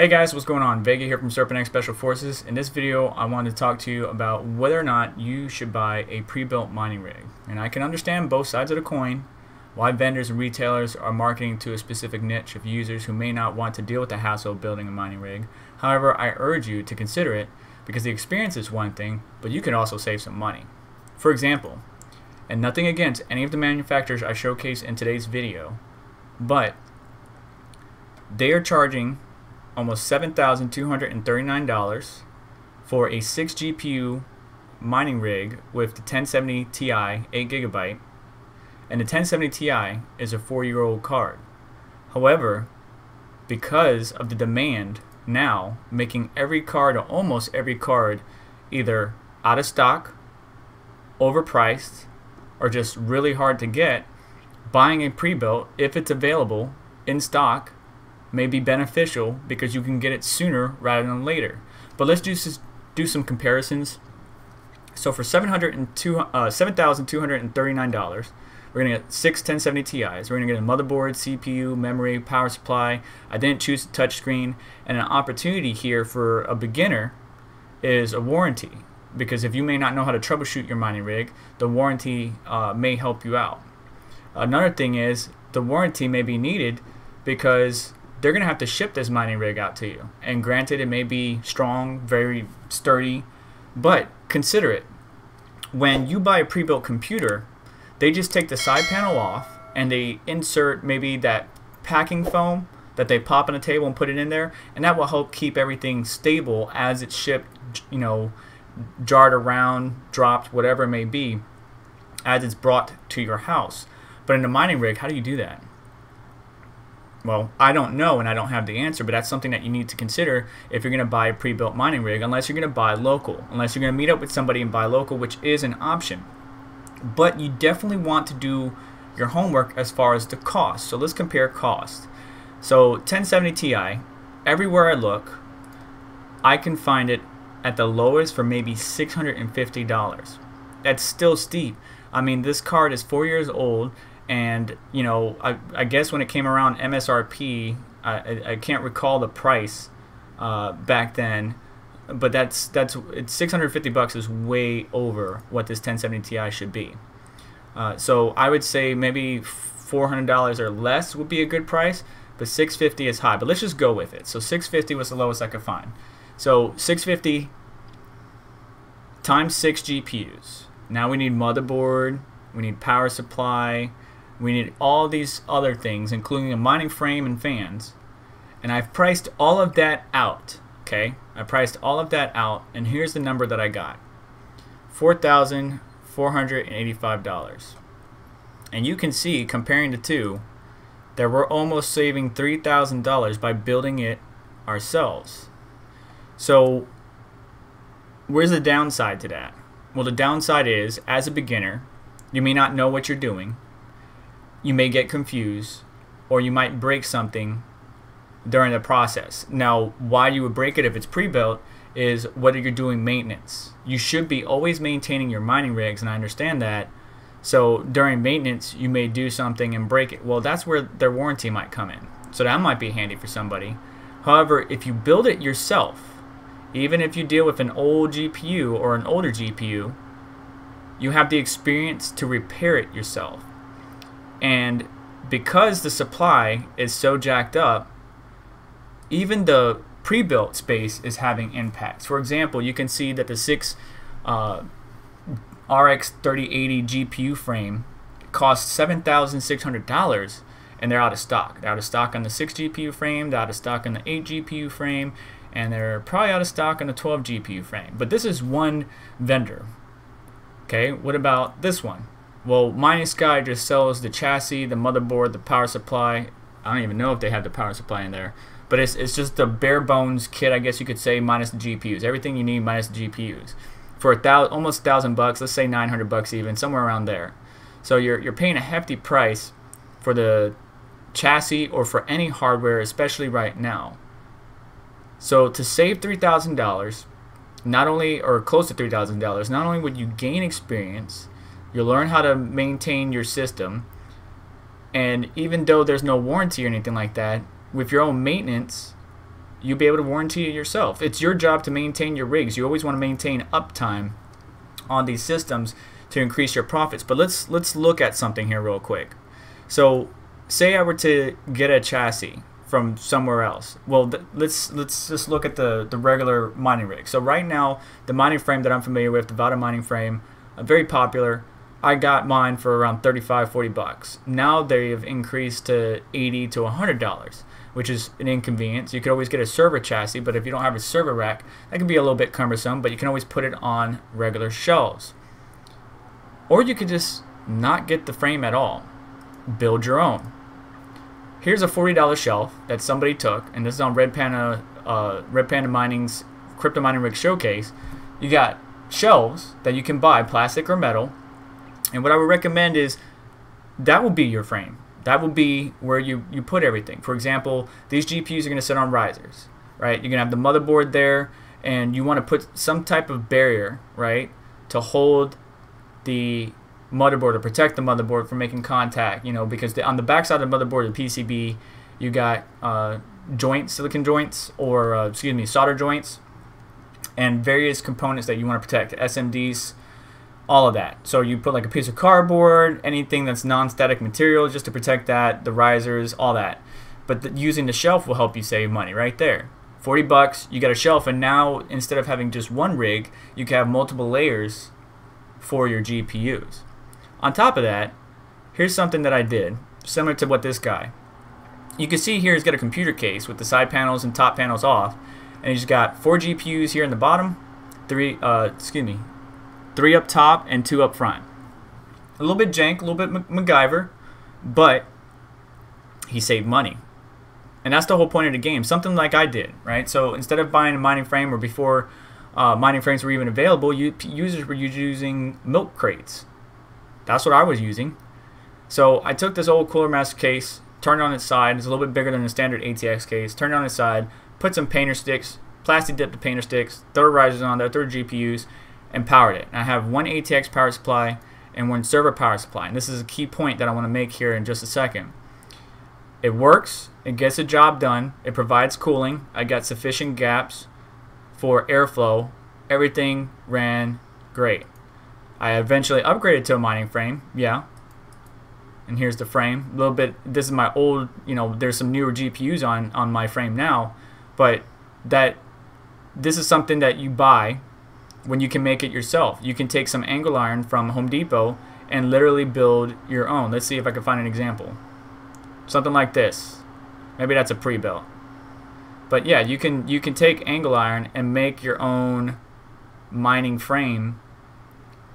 Hey guys, what's going on? Vega here from SerpentX Special Forces. In this video, I wanted to talk to you about whether or not you should buy a pre-built mining rig. And I can understand both sides of the coin, why vendors and retailers are marketing to a specific niche of users who may not want to deal with the hassle of building a mining rig. However, I urge you to consider it because the experience is one thing, but you can also save some money. For example, and nothing against any of the manufacturers I showcase in today's video, but they are charging almost $7,239 for a 6 GPU mining rig with the 1070 Ti 8GB, and the 1070 Ti is a 4-year-old card. However, because of the demand now making every card or almost every card either out of stock, overpriced, or just really hard to get, buying a pre-built, if it's available in stock, may be beneficial because you can get it sooner rather than later. But let's just do some comparisons. So for $7,239, we're going to get 6 1070 Ti's. We're going to get a motherboard, CPU, memory, power supply. I didn't choose a touchscreen. And an opportunity here for a beginner is a warranty, because if you may not know how to troubleshoot your mining rig, the warranty may help you out. Another thing is the warranty may be needed because they're going to have to ship this mining rig out to you. And granted, it may be strong, very sturdy, but consider it. When you buy a pre-built computer, they just take the side panel off and they insert maybe that packing foam that they pop on a table and put it in there, and that will help keep everything stable as it's shipped, you know, jarred around, dropped, whatever it may be, as it's brought to your house. But in a mining rig, how do you do that? Well, I don't know and I don't have the answer, but that's something that you need to consider if you're going to buy a pre-built mining rig, unless you're going to buy local, unless you're going to meet up with somebody and buy local, which is an option. But you definitely want to do your homework as far as the cost. So let's compare cost. So 1070 Ti, everywhere I look, I can find it at the lowest for maybe $650. That's still steep. I mean, this card is 4 years old. And, you know, I guess when it came around MSRP, I can't recall the price back then, but it's $650 is way over what this 1070 Ti should be. So I would say maybe $400 or less would be a good price, but $650 is high. But let's just go with it. So $650 was the lowest I could find. So $650 times 6 GPUs. Now we need motherboard, we need power supply, we need all these other things, including a mining frame and fans. And I've priced all of that out, okay? I priced all of that out, and here's the number that I got. $4,485. And you can see, comparing the two, that we're almost saving $3,000 by building it ourselves. So where's the downside to that? Well, the downside is, as a beginner, you may not know what you're doing. You may get confused, or you might break something during the process. Now, why you would break it if it's pre-built is whether you're doing maintenance. You should be always maintaining your mining rigs, and I understand that. So during maintenance, you may do something and break it. Well, that's where their warranty might come in. So that might be handy for somebody. However, if you build it yourself, even if you deal with an old GPU or an older GPU, you have the experience to repair it yourself. And because the supply is so jacked up, even the pre-built space is having impacts. For example, you can see that the 6 RX 3080 GPU frame costs $7,600, and they're out of stock. They're out of stock on the 6 GPU frame, they're out of stock on the 8 GPU frame, and they're probably out of stock on the 12 GPU frame. But this is one vendor. Okay, what about this one? Well, Mining Sky just sells the chassis, the motherboard, the power supply. I don't even know if they have the power supply in there. But it's just the bare bones kit, I guess you could say, minus the GPUs. Everything you need minus the GPUs. For almost $1,000, let's say $900 even, somewhere around there. So you're paying a hefty price for the chassis or for any hardware, especially right now. So to save $3,000, not only, or close to $3,000, not only would you gain experience, you'll learn how to maintain your system, and even though there's no warranty or anything like that, with your own maintenance, you'll be able to warranty it yourself. It's your job to maintain your rigs. You always want to maintain uptime on these systems to increase your profits. But let's look at something here real quick. So say I were to get a chassis from somewhere else. Well, let's just look at the regular mining rig. So right now, the mining frame that I'm familiar with, the Vatah mining frame, very popular. I got mine for around $35–$40. Now they've increased to $80 to $100, which is an inconvenience. You could always get a server chassis, but if you don't have a server rack, that can be a little bit cumbersome, but you can always put it on regular shelves. Or you could just not get the frame at all. Build your own. Here's a $40 shelf that somebody took, and this is on Red Panda, Mining's Crypto Mining Rig Showcase. You got shelves that you can buy, plastic or metal, and what I would recommend is that will be your frame. That will be where you put everything. For example, these GPUs are going to sit on risers, right? You're going to have the motherboard there, and you want to put some type of barrier, right, to hold the motherboard, to protect the motherboard from making contact, you know, because on the backside of the motherboard, the PCB, you got joints, silicon joints, or excuse me, solder joints, and various components that you want to protect, SMDs, all of that. So you put like a piece of cardboard, anything that's non-static material, just to protect that, the risers, all that. But using the shelf will help you save money right there. $40, you got a shelf, and now instead of having just one rig, you can have multiple layers for your GPUs. On top of that, here's something that I did, similar to what this guy. You can see here he's got a computer case with the side panels and top panels off, and he's got 4 GPUs here in the bottom, three up top and 2 up front. A little bit jank, a little bit MacGyver, but he saved money. And that's the whole point of the game, something like I did, right? So instead of buying a mining frame, or before mining frames were even available, users were using milk crates. That's what I was using. So I took this old Cooler Master case, turned it on its side. It's a little bit bigger than the standard ATX case. Turned it on its side, put some painter sticks, plastic dipped the painter sticks, throw risers on there, throw GPUs, and powered it. And I have one ATX power supply and one server power supply. And this is a key point that I want to make here in just a second. It works. It gets the job done. It provides cooling. I got sufficient gaps for airflow. Everything ran great. I eventually upgraded to a mining frame, yeah. And here's the frame. A little bit, this is my old, you know, there's some newer GPUs on my frame now, but this is something that you buy when you can make it yourself. You can take some angle iron from Home Depot and literally build your own. Let's see if I can find an example. Something like this. Maybe that's a pre-built. But yeah, you can take angle iron and make your own mining frame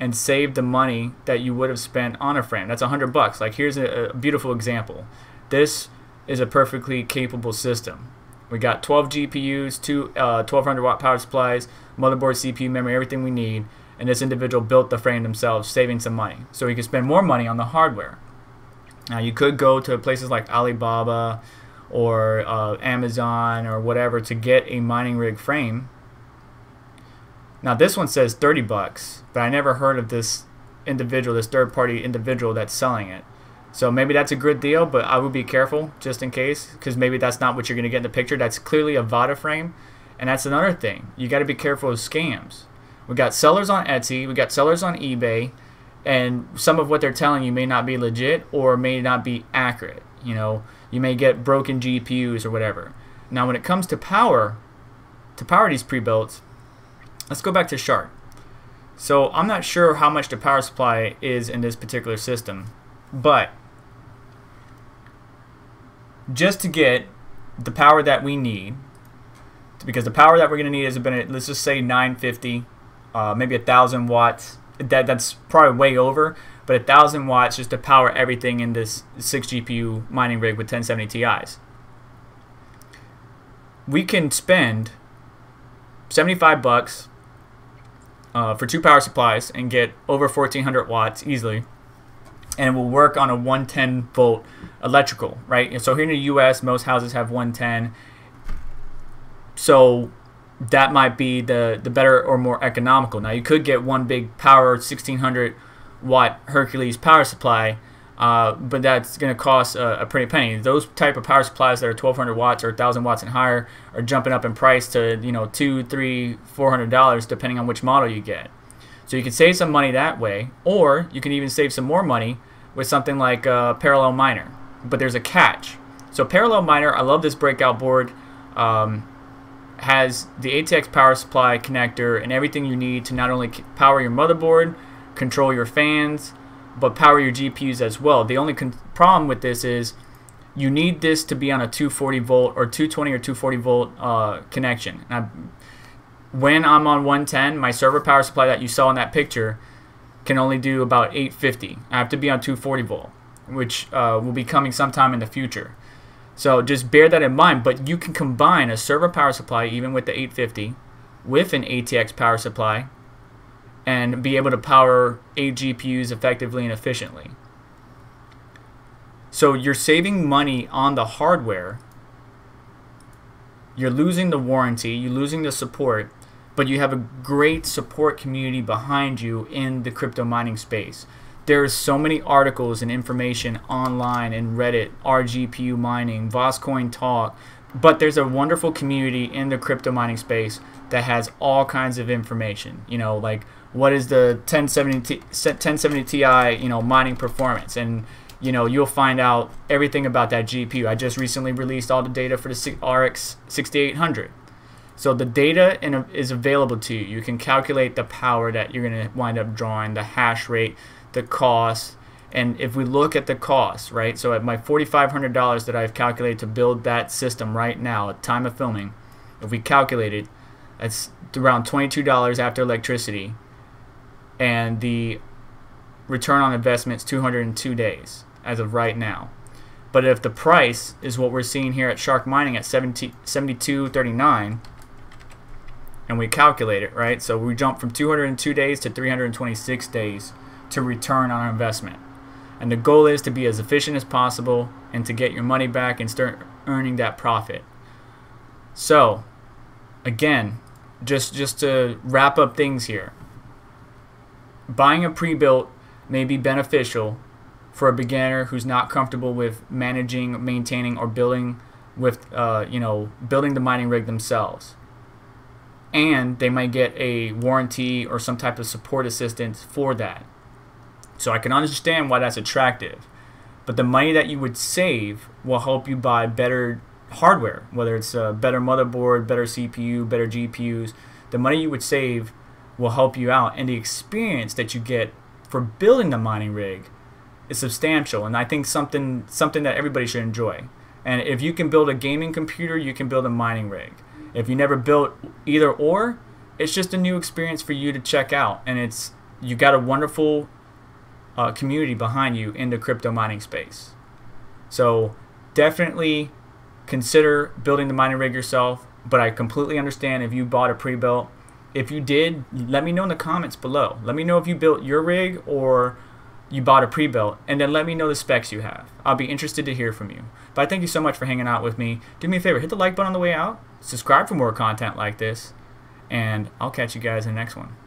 and save the money that you would have spent on a frame. That's $100. Like, here's a beautiful example. This is a perfectly capable system. We got 12 GPUs, two 1200-watt power supplies, motherboard, CPU, memory, everything we need, and this individual built the frame themselves, saving some money. So you can spend more money on the hardware. Now, you could go to places like Alibaba or Amazon or whatever to get a mining rig frame. Now, this one says $30, but I never heard of this individual, this third-party individual that's selling it. So maybe that's a good deal, but I would be careful just in case, because maybe that's not what you're going to get in the picture. That's clearly a Vatah frame, and that's another thing. You got to be careful of scams. We got sellers on Etsy, we got sellers on eBay, and some of what they're telling you may not be legit or may not be accurate. You know, you may get broken GPUs or whatever. Now, when it comes to power these pre-builts, let's go back to Shark. So I'm not sure how much the power supply is in this particular system, but just to get the power that we need, because the power that we're going to need is about, let's just say 950, maybe 1,000 watts. That's probably way over, but 1,000 watts just to power everything in this 6 GPU mining rig with 1070 Ti's. We can spend $75 for 2 power supplies and get over 1400 watts easily, and it will work on a 110 volt electrical, right? And so here in the US, most houses have 110, so that might be the better or more economical. Now, you could get one big power 1600 watt Hercules power supply but that's going to cost a pretty penny. Those type of power supplies that are 1,200 watts or 1,000 watts and higher are jumping up in price to, you know, $200, $300, $400 depending on which model you get. So you can save some money that way, or you can even save some more money with something like Parallel Miner. But there's a catch. So Parallel Miner, I love this breakout board. Has the ATX power supply connector and everything you need to not only power your motherboard, control your fans, but power your GPUs as well. The only problem with this is you need this to be on a 240 volt or 220 or 240 volt connection. And when I'm on 110, my server power supply that you saw in that picture can only do about 850. I have to be on 240 volt, which will be coming sometime in the future. So just bear that in mind, but you can combine a server power supply, even with the 850, with an ATX power supply and be able to power 8 GPUs effectively and efficiently. So you're saving money on the hardware, you're losing the warranty, you're losing the support, but you have a great support community behind you in the crypto mining space. There are so many articles and information online in Reddit, RGPU Mining, Voscoin Talk, but there's a wonderful community in the crypto mining space that has all kinds of information. You know, like what is the 1070 Ti, you know, mining performance, and you know you'll find out everything about that GPU. I just recently released all the data for the RX 6800. So the data is available to you. You can calculate the power that you're going to wind up drawing, the hash rate, the cost. And if we look at the cost, right, so at my $4,500 that I've calculated to build that system right now at time of filming, if we calculate it, it's around $22 after electricity, and the return on investment is 202 days as of right now. But if the price is what we're seeing here at Shark Mining at $72.39, and we calculate it, right, so we jump from 202 days to 326 days to return on our investment. And the goal is to be as efficient as possible and to get your money back and start earning that profit. So again, just to wrap up things here, buying a pre-built may be beneficial for a beginner who's not comfortable with managing, maintaining, or building with you know, building the mining rig themselves. And they might get a warranty or some type of support assistance for that. So I can understand why that's attractive, but the money that you would save will help you buy better hardware, whether it's a better motherboard, better CPU, better GPUs. The money you would save will help you out, and the experience that you get for building the mining rig is substantial, and I think something that everybody should enjoy. And if you can build a gaming computer, you can build a mining rig. If you never built either or, it's just a new experience for you to check out, and it's, you got a wonderful community behind you in the crypto mining space. So definitely consider building the mining rig yourself, but I completely understand if you bought a pre-built. If you did, let me know in the comments below. Let me know if you built your rig or you bought a pre-built, and then let me know the specs you have. I'll be interested to hear from you. But I thank you so much for hanging out with me. Do me a favor, hit the like button on the way out, subscribe for more content like this, and I'll catch you guys in the next one.